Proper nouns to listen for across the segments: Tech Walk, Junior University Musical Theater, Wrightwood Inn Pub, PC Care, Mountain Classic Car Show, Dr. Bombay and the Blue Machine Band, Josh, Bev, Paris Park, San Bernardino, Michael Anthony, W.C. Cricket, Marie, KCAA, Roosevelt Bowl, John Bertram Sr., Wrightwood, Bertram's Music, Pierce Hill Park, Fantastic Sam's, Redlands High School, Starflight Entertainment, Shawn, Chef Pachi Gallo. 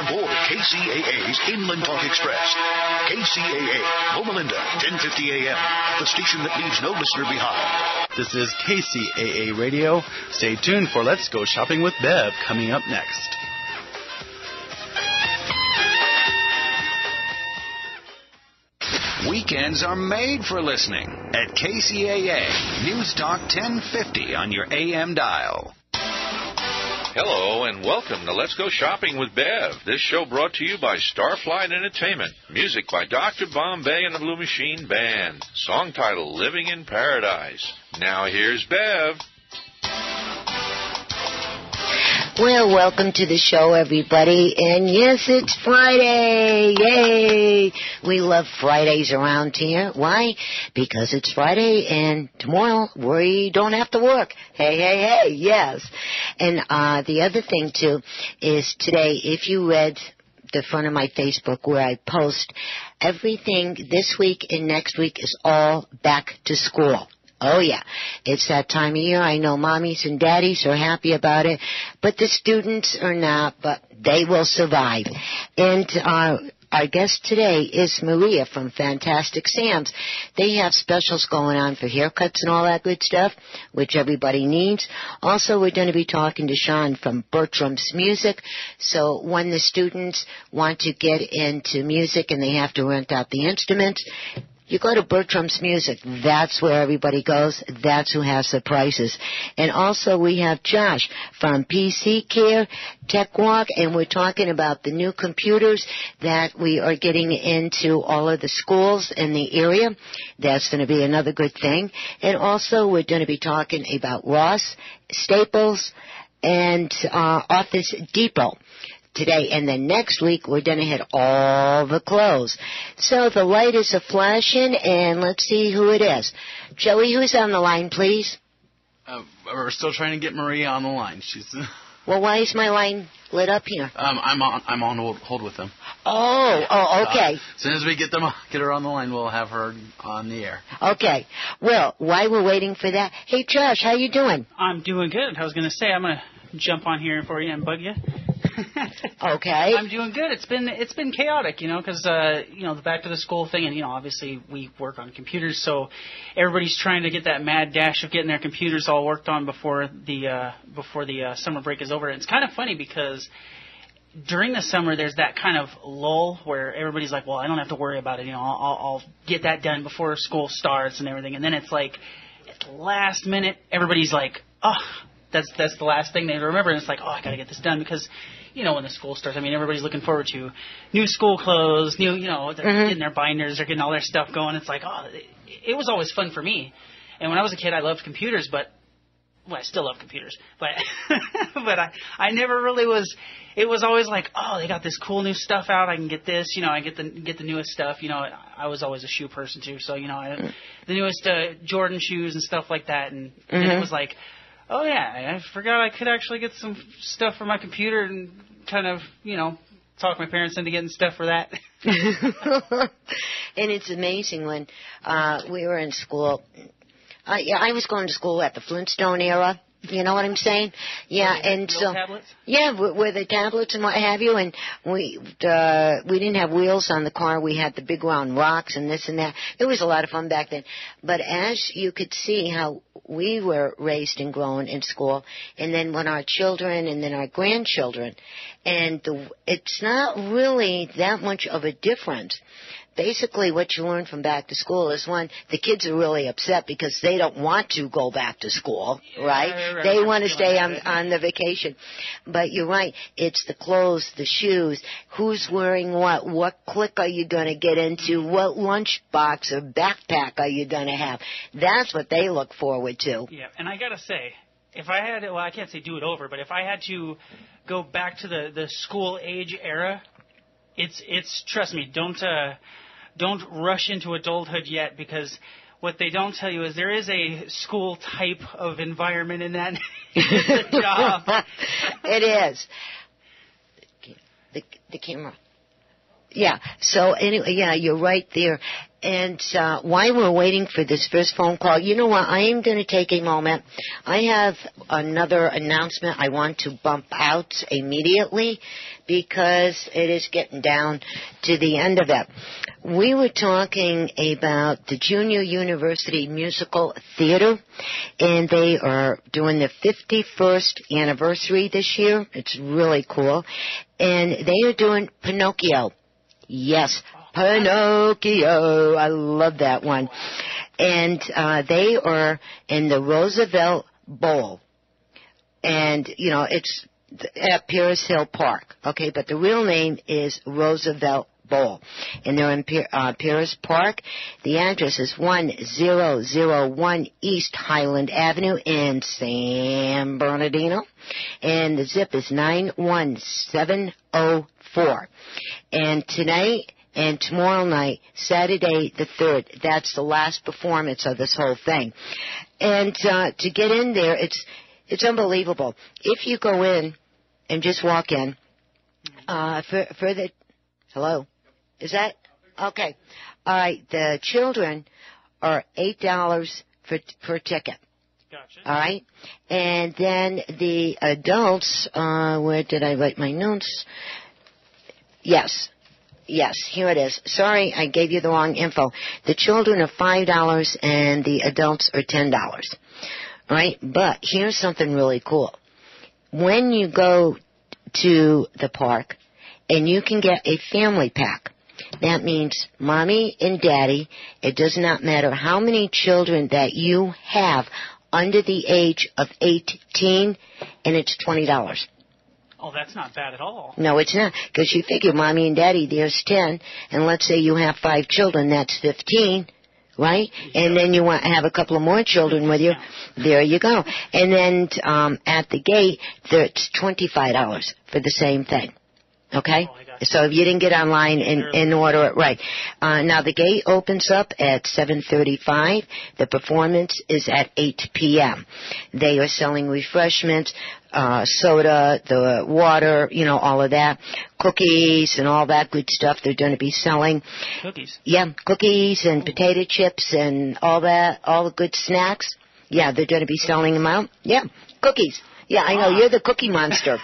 on board KCAA's Inland Talk Express. KCAA, Loma Linda, 10:50 a.m., the station that leaves no listener behind. This is KCAA Radio. Stay tuned for Let's Go Shopping with Bev coming up next. Weekends are made for listening at KCAA, News Talk 1050 on your AM dial. Hello and welcome to Let's Go Shopping with Bev. This show brought to you by Starflight Entertainment. Music by Dr. Bombay and the Blue Machine Band. Song title, Living in Paradise. Now here's Bev. Well, welcome to the show, everybody. And yes, it's Friday. Yay! We love Fridays around here. Why? Because it's Friday and tomorrow we don't have to work. Hey, hey, hey, yes. And the other thing, too, is today, if you read the front of my Facebook where I post, everything this week and next week is all back to school. Oh, yeah. It's that time of year. I know mommies and daddies are happy about it, but the students are not, but they will survive. And our guest today is Maria from Fantastic Sam's. They have specials going on for haircuts and all that good stuff, which everybody needs. Also, we're going to be talking to Shawn from Bertram's Music. So when the students want to get into music and they have to rent out the instruments, you go to Bertram's Music. That's where everybody goes. That's who has the prices. And also we have Josh from PC Care, Tech Walk, and we're talking about the new computers that we are getting into all of the schools in the area. That's going to be another good thing. And also we're going to be talking about Ross, Staples, and Office Depot today, and then next week we're going to hit all the clothes. So the light is flashing, and let's see who it is. Joey, who's on the line, please? We're still trying to get Maria on the line. She's well, why is my line lit up here? I'm on hold with them. Oh, okay. As soon as we get her on the line, we'll have her on the air. Okay. Well, while we're waiting for that, hey Josh, how you doing? I'm doing good. I was going to say I'm going to jump on here for you and bug you. Okay. I'm doing good. It's been chaotic, because, the back to the school thing, and, obviously we work on computers, so everybody's trying to get that mad dash of getting their computers all worked on before the summer break is over. And it's kind of funny because during the summer there's that kind of lull where everybody's like, well, I don't have to worry about it. I'll get that done before school starts and everything. And then it's like at the last minute everybody's like, oh, that's the last thing they remember. And it's like, oh, I got to get this done because when the school starts, everybody's looking forward to new school clothes, new, they're getting their binders, they're getting all their stuff going. It's like, oh, it was always fun for me. And when I was a kid, I loved computers, I still love computers, but I never really was. It was always like, oh, they got this cool new stuff out. I can get this, I get the newest stuff. I was always a shoe person too, so the newest Jordan shoes and stuff like that. And, and it was like, oh, yeah, I forgot I could actually get some stuff for my computer and kind of, talk my parents into getting stuff for that. And it's amazing when we were in school. I was going to school at the Flintstone era. You know what I'm saying? Yeah, and so tablets? Yeah, with the tablets and what have you, and we didn't have wheels on the car. We had the big round rocks and this and that. It was a lot of fun back then. But as you could see how we were raised and grown in school, and then when our children and then our grandchildren, and it's not really that much of a difference. Basically, what you learn from back to school is, one, the kids are really upset because they don't want to go back to school, right? Yeah, right. They want to stay on the vacation. But you're right. It's the clothes, the shoes, who's wearing what clique are you going to get into, what lunchbox or backpack are you going to have. That's what they look forward to. Yeah, and I got to say, if I had, well, I can't say do it over, but if I had to go back to the school age era, It's trust me, don't rush into adulthood yet, because what they don't tell you is there is a school type of environment in that job. It is. The camera. Yeah. So anyway, yeah, you're right there. And while we're waiting for this first phone call, you know what? I am going to take a moment. I have another announcement I want to bump out immediately because it is getting down to the end of it. We were talking about the Junior University Musical Theater, and they are doing their 51st anniversary this year. It's really cool. And they are doing Pinocchio. Yes, Pinocchio. I love that one. And they are in the Roosevelt Bowl. And, you know, it's at Pierce Hill Park. Okay, but the real name is Roosevelt Bowl. And they're in Paris Park. The address is 1001 East Highland Avenue in San Bernardino. And the zip is 91704. And tonight and tomorrow night, Saturday the 3rd, that's the last performance of this whole thing. And to get in there, it's unbelievable. If you go in and just walk in, for the... Hello? Is that? Okay. All right. The children are $8 per ticket. Gotcha. All right. And then the adults, where did I write my notes? Yes. Yes, here it is. Sorry, I gave you the wrong info. The children are $5 and the adults are $10. All right. But here's something really cool. When you go to the park, and you can get a family pack. That means mommy and daddy. It does not matter how many children that you have under the age of 18, and it's $20. Oh, that's not bad at all. No, it's not, because you figure mommy and daddy, there's 10, and let's say you have 5 children, that's 15, right? Yeah. And then you want to have a couple of more children with you. Yeah. There you go. And then at the gate, it's $25 for the same thing. Okay? Oh, so if you didn't get online and order it right. Now, the gate opens up at 7:35. The performance is at 8 p.m. They are selling refreshments, soda, the water, you know, all of that, cookies and all that good stuff they're going to be selling. Cookies? Yeah, cookies and potato chips and all that, all the good snacks. Yeah, they're going to be selling them out. Yeah, cookies. Yeah, I know. You're the cookie monster.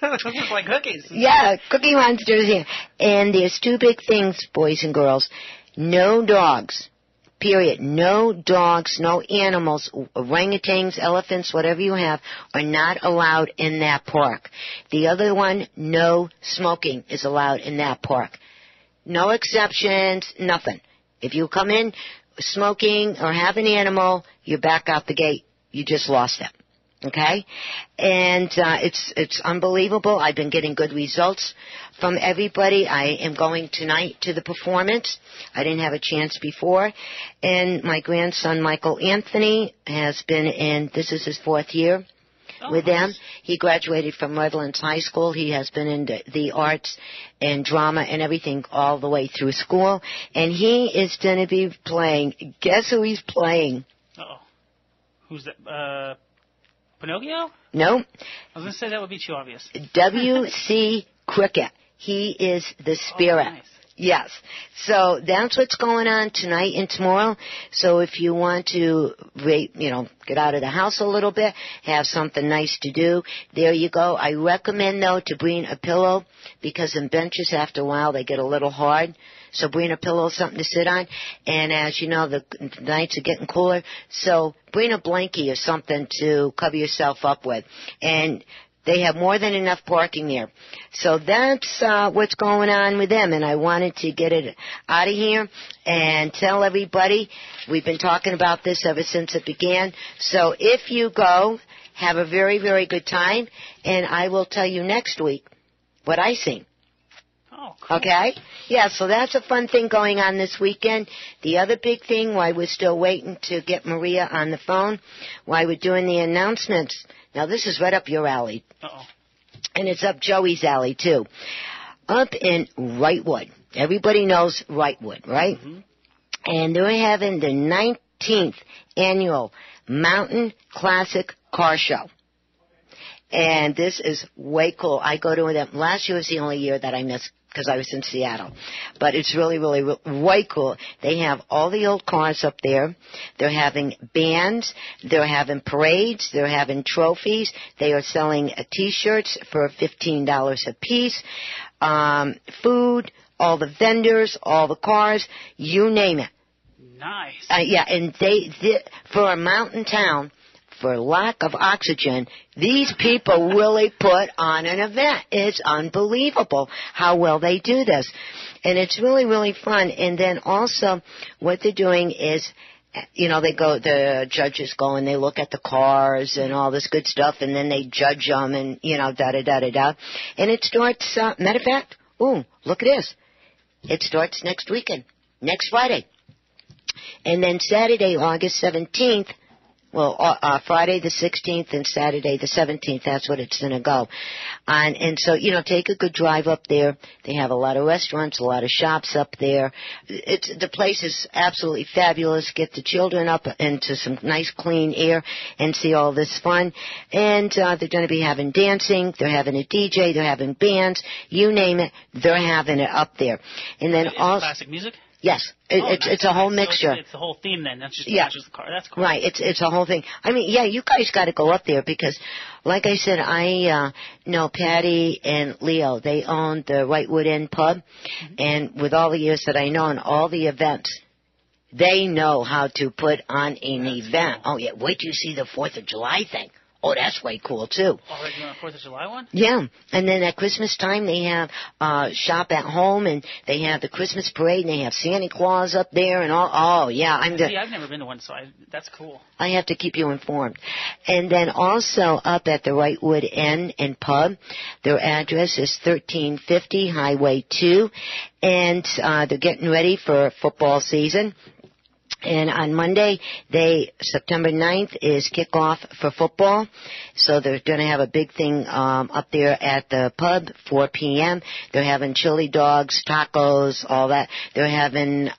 Those look like cookies. Yeah, cookie monsters here. And there's 2 big things, boys and girls. No dogs, period. No dogs, no animals, orangutans, elephants, whatever you have, are not allowed in that park. The other one, no smoking is allowed in that park. No exceptions, nothing. If you come in smoking or have an animal, you're back out the gate. You just lost it. Okay? And it's unbelievable. I've been getting good results from everybody. I am going tonight to the performance. I didn't have a chance before. And my grandson, Michael Anthony, has been in, this is his 4th year with them. He graduated from Redlands High School. He has been in the arts and drama and everything all the way through school. And he is going to be playing. Guess who he's playing? Uh-oh. Who's that? Pinocchio? No. I was going to say that would be too obvious. W.C. Cricket. He is the spirit. Oh, nice. Yes. So that's what's going on tonight and tomorrow. So if you want to, you know, get out of the house a little bit, have something nice to do, there you go. I recommend, though, to bring a pillow because in benches after a while they get a little hard. So bring a pillow, something to sit on. And as you know, the nights are getting cooler. So bring a blankie or something to cover yourself up with. And they have more than enough parking there. So that's what's going on with them. And I wanted to get it out of here and tell everybody. We've been talking about this ever since it began. So if you go, have a very, very good time. And I will tell you next week what I seen. Oh, cool. Okay? Yeah, so that's a fun thing going on this weekend. The other big thing, why we're still waiting to get Maria on the phone, why we're doing the announcements. Now, this is right up your alley. Uh-oh. And it's up Joey's alley, too. Up in Wrightwood. Everybody knows Wrightwood, right? Mm-hmm. And they're having the 19th annual Mountain Classic Car Show. And this is way cool. I go to them. Last year was the only year that I missed because I was in Seattle. But it's really, really, way cool. They have all the old cars up there. They're having bands. They're having parades. They're having trophies. They are selling T-shirts for $15 a piece. Food, all the vendors, all the cars, you name it. Nice. Yeah, and they for a mountain town, for lack of oxygen, these people really put on an event. It's unbelievable how well they do this. And it's really, really fun. And then also what they're doing is, you know, they go, the judges go and they look at the cars and all this good stuff, and then they judge them and, you know, da-da-da-da-da. And it starts, matter of fact, ooh, look at this. It starts next weekend, next Friday. And then Saturday, August 17th, well, Friday the 16th and Saturday the 17th, that's what it's going to go. And so, you know, take a good drive up there. They have a lot of restaurants, a lot of shops up there. The place is absolutely fabulous. Get the children up into some nice clean air and see all this fun. And they're going to be having dancing. They're having a DJ. They're having bands. You name it, they're having it up there. And then also classic music? Yes, it's a whole mixture. So it's the whole theme then. That's just, That's just the car. That's cool. Right. It's a whole thing. I mean, yeah, you guys got to go up there because, like I said, I know Patty and Leo. They own the Wrightwood Inn Pub, mm-hmm. and with all the years that I know and all the events, they know how to put on an event. Cool. Oh yeah, wait till you see the 4th of July thing. Oh, that's way cool, too. Already on the 4th of July one? Yeah. And then at Christmas time, they have shop at home, and they have the Christmas parade, and they have Santa Claus up there and all. Oh, yeah. I've never been to one, so that's cool. I have to keep you informed. And then also up at the Wrightwood Inn and Pub, their address is 1350 Highway 2, and they're getting ready for football season. And on Monday, September 9th is kickoff for football. So they're going to have a big thing up there at the pub, 4 p.m. They're having chili dogs, tacos, all that. They're having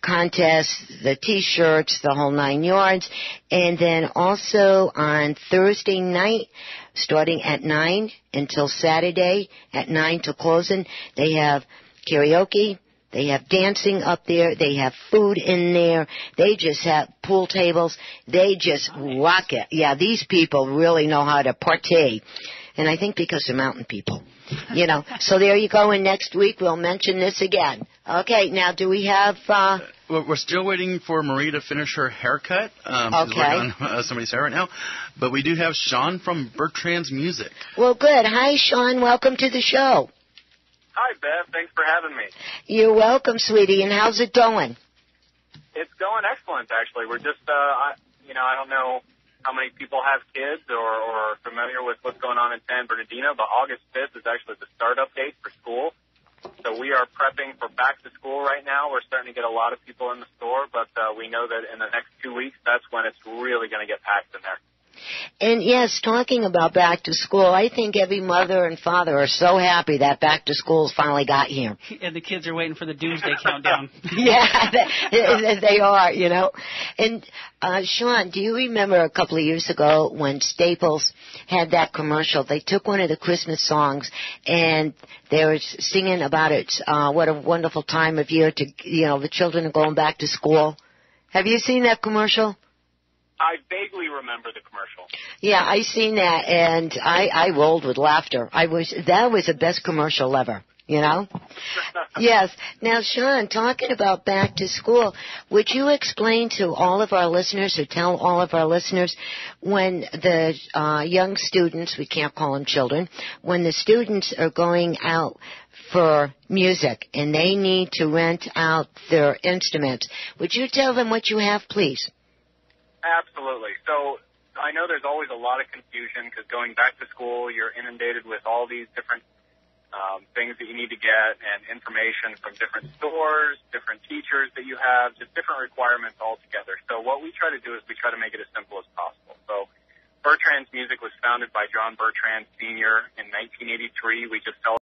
contests, the T-shirts, the whole 9 yards. And then also on Thursday night, starting at 9 until Saturday at 9 till closing, they have karaoke. They have dancing up there. They have food in there. They just have pool tables. They just rock it. Yeah, these people really know how to partay. And I think because they're mountain people, you know. So there you go. And next week we'll mention this again. Okay, now do we have... We're still waiting for Marie to finish her haircut. Okay. We're on somebody's hair right now. But we do have Shawn from Bertram's Music. Well, good. Hi, Shawn. Welcome to the show. Hi, Bev. Thanks for having me. You're welcome, sweetie. And how's it going? It's going excellent, actually. We're just, I don't know how many people have kids or are familiar with what's going on in San Bernardino, but August 5th is actually the startup date for school. So we are prepping for back to school right now. We're starting to get a lot of people in the store, but we know that in the next 2 weeks, that's when it's really going to get packed in there. And, yes, talking about back to school, I think every mother and father are so happy that back to school's finally got here. And the kids are waiting for the doomsday countdown. Yeah, they are, you know. And, Shawn, do you remember a couple of years ago when Staples had that commercial? They took one of the Christmas songs, and they were singing about it, what a wonderful time of year to, you know, the children are going back to school. Have you seen that commercial? I vaguely remember the commercial. Yeah, I seen that, and I rolled with laughter. That was the best commercial ever, you know? Yes. Now, Shawn, talking about back to school, would you explain to all of our listeners or tell all of our listeners when the young students, we can't call them children, when the students are going out for music and they need to rent out their instruments, would you tell them what you have, please? Absolutely. So I know there's always a lot of confusion because going back to school, you're inundated with all these different things that you need to get and information from different stores, different teachers that you have, just different requirements altogether. So what we try to do is we try to make it as simple as possible. So Bertram's Music was founded by John Bertram Sr. in 1983. We just celebrated